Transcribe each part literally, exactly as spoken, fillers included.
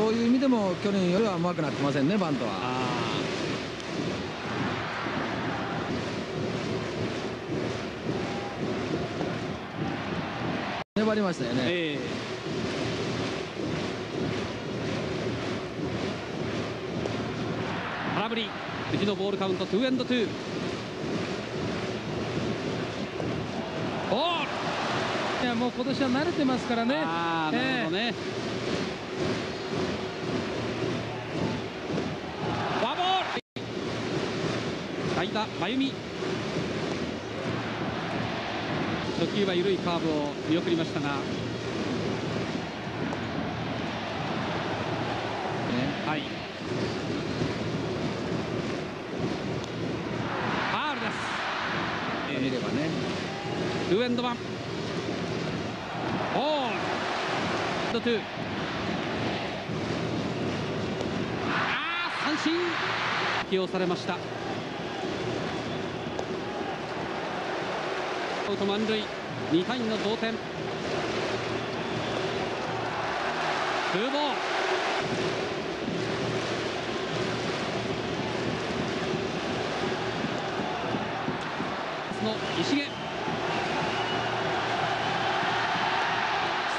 そういう意味でも去年よりはうまくなってませんね、バントは。あ粘りましたよね、えー、空振り。次のボールカウントツーエンドツー。いやもう今年は慣れてますからね。あー、なるほどね。フォアボール。代打真由美、初球は緩いカーブを見送りましたが、ね、はい、ファウルです。えー、見ればね。ツーエンドワン。ああ、三振。起用されました。アウト満塁、に対の同点。ツーボール。の石毛。ス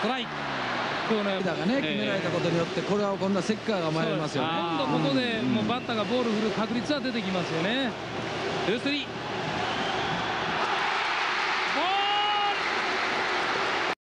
トライク。だがね、決められたことによってこれは今度はセッカーが参りますよね。今度ここでもうバッターがボール振る確率は出てきますよね。ツースリー。